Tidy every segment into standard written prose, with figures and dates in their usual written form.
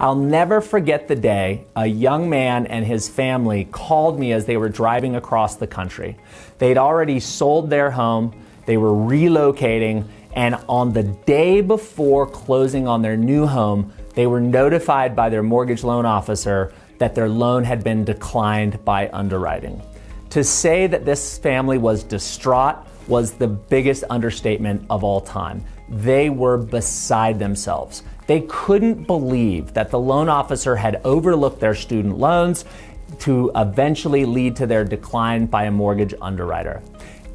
I'll never forget the day a young man and his family called me as they were driving across the country. They'd already sold their home, they were relocating, and on the day before closing on their new home, they were notified by their mortgage loan officer that their loan had been declined by underwriting. To say that this family was distraught was the biggest understatement of all time. They were beside themselves. They couldn't believe that the loan officer had overlooked their student loans to eventually lead to their decline by a mortgage underwriter.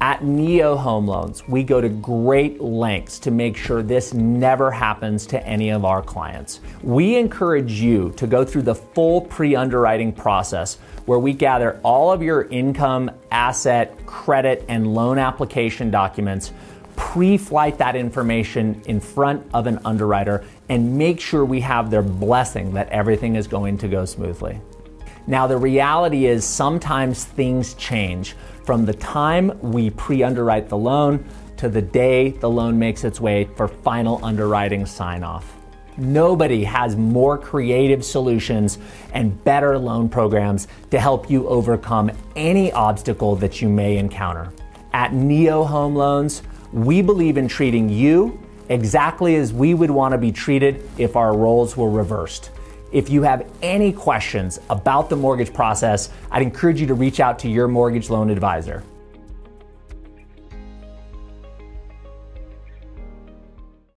At Neo Home Loans, we go to great lengths to make sure this never happens to any of our clients. We encourage you to go through the full pre-underwriting process where we gather all of your income, asset, credit, and loan application documents, pre-flight that information in front of an underwriter, and make sure we have their blessing that everything is going to go smoothly. Now, the reality is sometimes things change from the time we pre-underwrite the loan to the day the loan makes its way for final underwriting sign-off. Nobody has more creative solutions and better loan programs to help you overcome any obstacle that you may encounter. At Neo Home Loans, we believe in treating you exactly as we would want to be treated if our roles were reversed. If you have any questions about the mortgage process, I'd encourage you to reach out to your mortgage loan advisor.